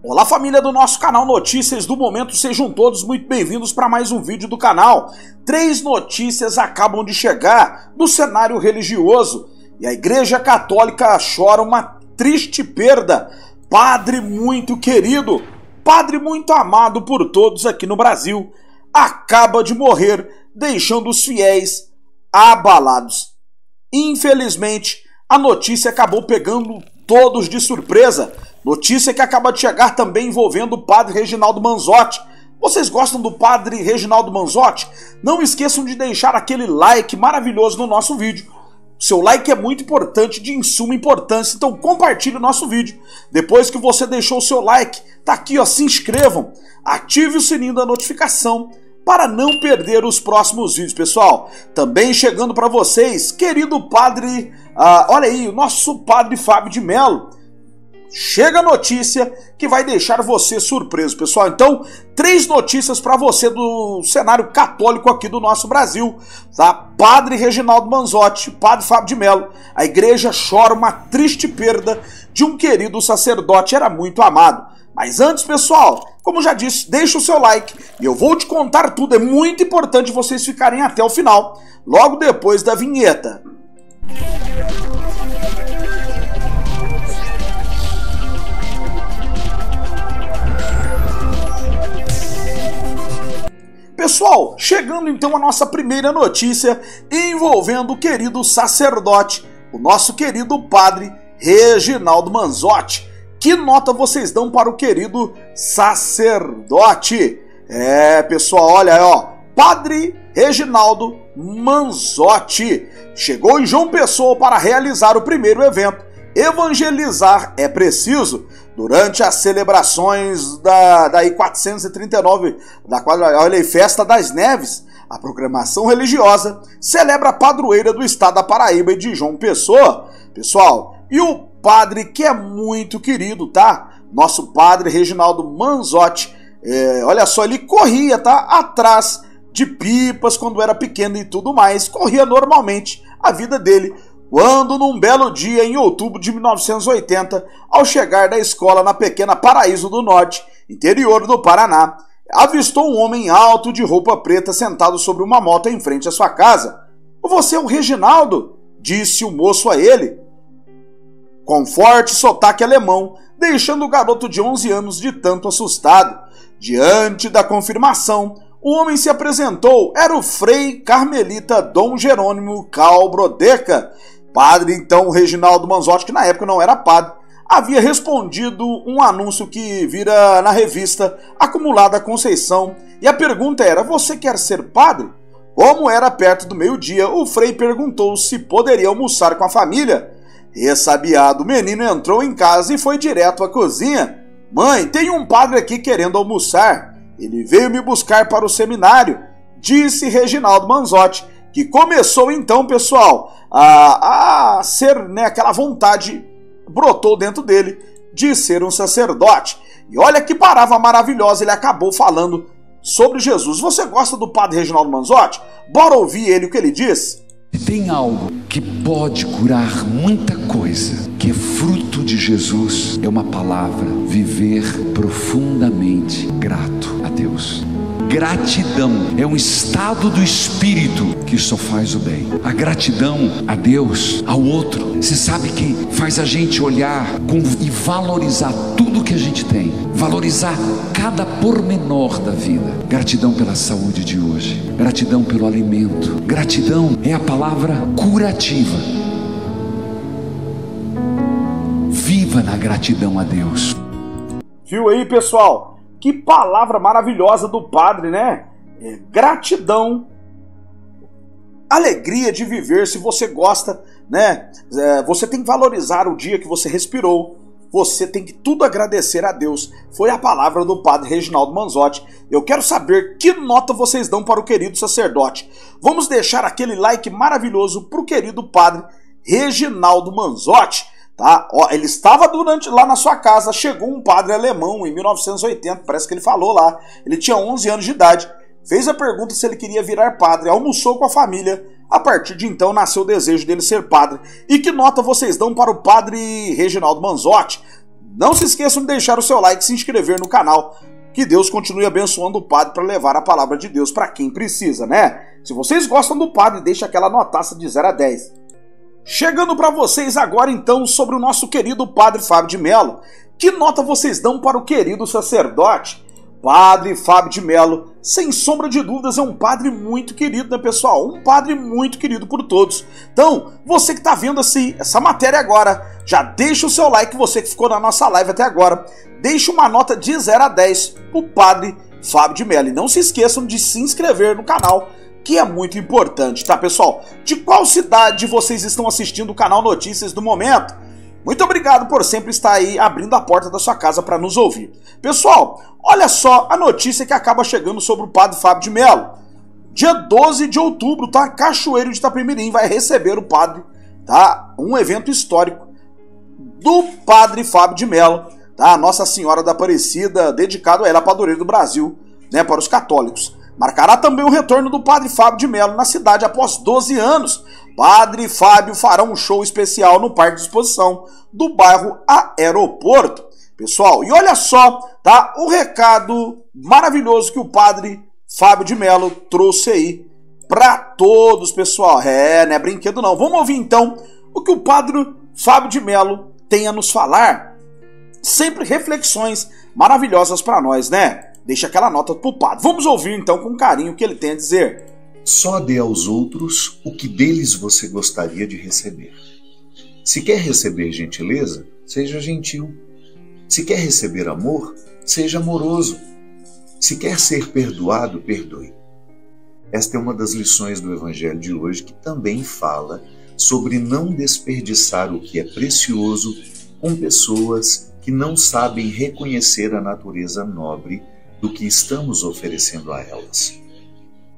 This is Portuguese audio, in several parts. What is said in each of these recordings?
Olá, família do nosso canal Notícias do Momento, sejam todos muito bem-vindos para mais um vídeo do canal. Três notícias acabam de chegar do cenário religioso e a Igreja Católica chora uma triste perda. Padre muito querido, padre muito amado por todos aqui no Brasil, acaba de morrer, deixando os fiéis abalados. Infelizmente, a notícia acabou pegando todos de surpresa. Notícia que acaba de chegar também envolvendo o padre Reginaldo Manzotti. Vocês gostam do padre Reginaldo Manzotti? Não esqueçam de deixar aquele like maravilhoso no nosso vídeo. Seu like é muito importante, de insuma importância, então compartilhe o nosso vídeo. Depois que você deixou o seu like, tá aqui ó, se inscrevam, ative o sininho da notificação para não perder os próximos vídeos, pessoal. Também chegando para vocês, querido padre, olha aí, o nosso padre Fábio de Melo. Chega a notícia que vai deixar você surpreso, pessoal. Então, três notícias para você do cenário católico aqui do nosso Brasil, tá? Padre Reginaldo Manzotti, padre Fábio de Melo. A igreja chora uma triste perda de um querido sacerdote, era muito amado. Mas antes, pessoal, como já disse, deixa o seu like e eu vou te contar tudo. É muito importante vocês ficarem até o final, logo depois da vinheta. Pessoal, chegando então a nossa primeira notícia envolvendo o querido sacerdote, o nosso querido padre Reginaldo Manzotti. Que nota vocês dão para o querido sacerdote? É, pessoal, olha aí, ó, padre Reginaldo Manzotti chegou em João Pessoa para realizar o primeiro evento Evangelizar é Preciso. Durante as celebrações da 439, olha aí, Festa das Neves, a programação religiosa celebra a padroeira do estado da Paraíba e de João Pessoa. Pessoal, e o padre que é muito querido, tá? Nosso padre Reginaldo Manzotti, olha só, ele corria, tá? Atrás de pipas quando era pequeno e tudo mais, corria normalmente a vida dele. Quando, num belo dia, em outubro de 1980, ao chegar da escola na pequena Paraíso do Norte, interior do Paraná, avistou um homem alto de roupa preta sentado sobre uma moto em frente à sua casa. "Você é o Reginaldo?", disse o moço a ele, com forte sotaque alemão, deixando o garoto de 11 anos de tanto assustado. Diante da confirmação, o homem se apresentou, era o Frei Carmelita Dom Jerônimo Calbrodeca. Padre, então, Reginaldo Manzotti, que na época não era padre, havia respondido um anúncio que vira na revista Acumulada Conceição. E a pergunta era, você quer ser padre? Como era perto do meio-dia, o Frei perguntou se poderia almoçar com a família. Ressabiado, o menino entrou em casa e foi direto à cozinha. "Mãe, tem um padre aqui querendo almoçar. Ele veio me buscar para o seminário", disse Reginaldo Manzotti, que começou então, pessoal, a ser, né, aquela vontade brotou dentro dele de ser um sacerdote. E olha que parava maravilhosa, ele acabou falando sobre Jesus. Você gosta do padre Reginaldo Manzotti? Bora ouvir ele, o que ele diz? Tem algo que pode curar muita coisa, que é fruto de Jesus, é uma palavra: viver profundamente grato a Deus. Gratidão é um estado do espírito que só faz o bem. A gratidão a Deus, ao outro, você sabe que faz a gente olhar e valorizar tudo que a gente tem, valorizar cada pormenor da vida. Gratidão pela saúde de hoje, gratidão pelo alimento. Gratidão é a palavra curativa. Viva na gratidão a Deus. Viu aí, pessoal? Que palavra maravilhosa do padre, né? Gratidão, alegria de viver. Se você gosta, né? Você tem que valorizar o dia que você respirou. Você tem que tudo agradecer a Deus. Foi a palavra do padre Reginaldo Manzotti. Eu quero saber que nota vocês dão para o querido sacerdote. Vamos deixar aquele like maravilhoso para o querido padre Reginaldo Manzotti. Tá? Ó, ele estava lá na sua casa, chegou um padre alemão em 1980, parece que ele falou lá, ele tinha 11 anos de idade, fez a pergunta se ele queria virar padre, almoçou com a família, a partir de então nasceu o desejo dele ser padre. E que nota vocês dão para o padre Reginaldo Manzotti? Não se esqueçam de deixar o seu like e se inscrever no canal. Que Deus continue abençoando o padre para levar a palavra de Deus para quem precisa, né? Se vocês gostam do padre, deixa aquela notaça de 0 a 10. Chegando para vocês agora então sobre o nosso querido padre Fábio de Melo. Que nota vocês dão para o querido sacerdote? Padre Fábio de Melo, sem sombra de dúvidas, é um padre muito querido, né, pessoal? Um padre muito querido por todos. Então, você que está vendo essa matéria agora, já deixa o seu like, você que ficou na nossa live até agora. Deixa uma nota de 0 a 10 para o padre Fábio de Melo. E não se esqueçam de se inscrever no canal, que é muito importante, tá, pessoal? De qual cidade vocês estão assistindo o canal Notícias do Momento? Muito obrigado por sempre estar aí abrindo a porta da sua casa para nos ouvir. Pessoal, olha só a notícia que acaba chegando sobre o padre Fábio de Melo. Dia 12 de outubro, tá? Cachoeiro de Itapemirim vai receber o padre, tá? Um evento histórico do padre Fábio de Melo, tá? Nossa Senhora da Aparecida, dedicado a ela, a padroeira do Brasil, né? Para os católicos. Marcará também o retorno do padre Fábio de Melo na cidade após 12 anos. Padre Fábio fará um show especial no Parque de Exposição do bairro Aeroporto. Pessoal, e olha só, tá? O recado maravilhoso que o padre Fábio de Melo trouxe aí pra todos, pessoal. É, não é brinquedo não. Vamos ouvir então o que o padre Fábio de Melo tem a nos falar. Sempre reflexões maravilhosas pra nós, né? Deixa aquela nota pro padre. Vamos ouvir então com carinho o que ele tem a dizer. Só dê aos outros o que deles você gostaria de receber. Se quer receber gentileza, seja gentil. Se quer receber amor, seja amoroso. Se quer ser perdoado, perdoe. Esta é uma das lições do Evangelho de hoje, que também fala sobre não desperdiçar o que é precioso com pessoas que não sabem reconhecer a natureza nobre do que estamos oferecendo a elas.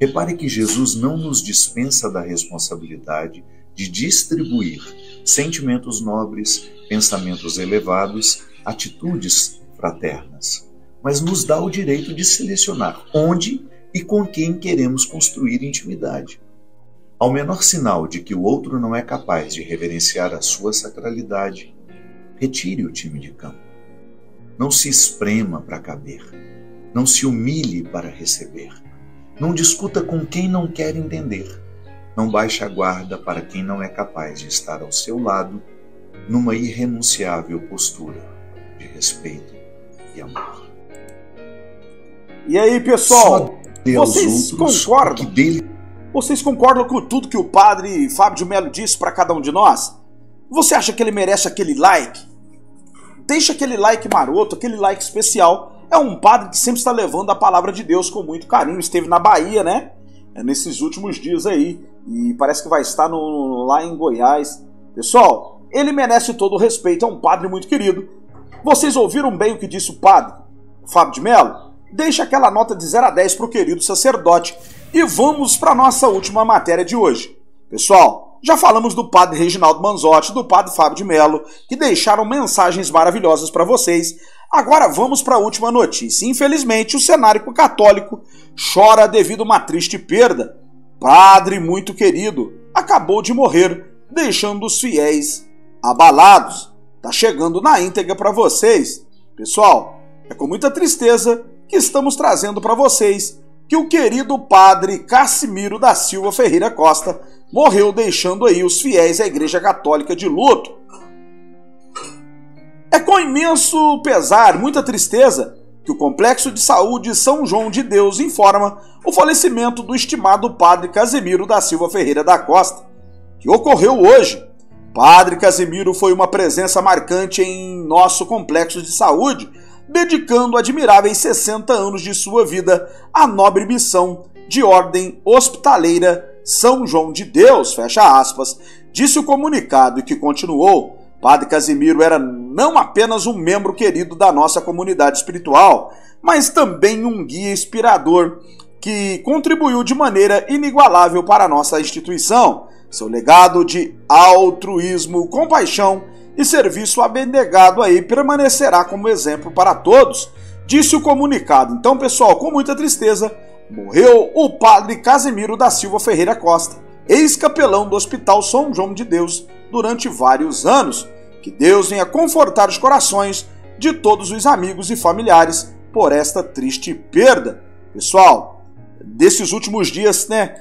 Repare que Jesus não nos dispensa da responsabilidade de distribuir sentimentos nobres, pensamentos elevados, atitudes fraternas, mas nos dá o direito de selecionar onde e com quem queremos construir intimidade. Ao menor sinal de que o outro não é capaz de reverenciar a sua sacralidade, retire o time de campo. Não se esprema para caber. Não se humilhe para receber. Não discuta com quem não quer entender. Não baixe a guarda para quem não é capaz de estar ao seu lado numa irrenunciável postura de respeito e amor. E aí, pessoal? Vocês concordam? Vocês concordam com tudo que o padre Fábio de Melo disse para cada um de nós? Você acha que ele merece aquele like? Deixa aquele like maroto, aquele like especial. É um padre que sempre está levando a palavra de Deus com muito carinho. Esteve na Bahia, né? Nesses últimos dias aí. E parece que vai estar lá em Goiás. Pessoal, ele merece todo o respeito. É um padre muito querido. Vocês ouviram bem o que disse o padre Fábio de Melo? Deixa aquela nota de 0 a 10 para o querido sacerdote. E vamos para a nossa última matéria de hoje. Pessoal, já falamos do padre Reginaldo Manzotti, do padre Fábio de Melo, que deixaram mensagens maravilhosas para vocês. Agora vamos para a última notícia. Infelizmente, o cenário católico chora devido a uma triste perda. Padre muito querido acabou de morrer, deixando os fiéis abalados. Tá chegando na íntegra para vocês. Pessoal, é com muita tristeza que estamos trazendo para vocês que o querido padre Casimiro da Silva Ferreira Costa morreu, deixando aí os fiéis à Igreja Católica de luto. É com imenso pesar, muita tristeza, que o Complexo de Saúde São João de Deus informa o falecimento do estimado padre Casimiro da Silva Ferreira da Costa, que ocorreu hoje. Padre Casimiro foi uma presença marcante em nosso Complexo de Saúde, dedicando admiráveis 60 anos de sua vida à nobre missão de ordem hospitaleira São João de Deus, fecha aspas, disse o comunicado, que continuou. Padre Casimiro era não apenas um membro querido da nossa comunidade espiritual, mas também um guia inspirador que contribuiu de maneira inigualável para a nossa instituição. Seu legado de altruísmo, compaixão e serviço abnegado aí permanecerá como exemplo para todos, disse o comunicado. Então, pessoal, com muita tristeza, morreu o padre Casimiro da Silva Ferreira Costa, ex-capelão do Hospital São João de Deus, durante vários anos. Que Deus venha confortar os corações de todos os amigos e familiares por esta triste perda. Pessoal, desses últimos dias, né,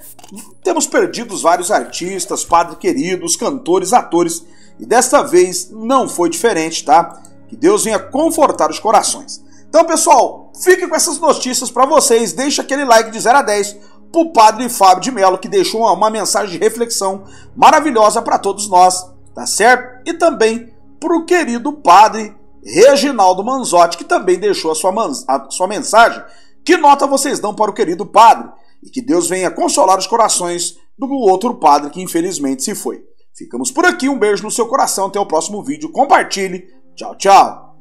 temos perdido vários artistas, padres queridos, cantores, atores, e desta vez não foi diferente, tá? Que Deus venha confortar os corações. Então, pessoal, fiquem com essas notícias para vocês, deixa aquele like de 0 a 10 pro padre Fábio de Melo, que deixou uma mensagem de reflexão maravilhosa para todos nós, tá certo? E também pro querido padre Reginaldo Manzotti, que também deixou a sua mensagem. Que nota vocês dão para o querido padre? E que Deus venha consolar os corações do outro padre que infelizmente se foi. Ficamos por aqui, um beijo no seu coração, até o próximo vídeo, compartilhe, tchau, tchau!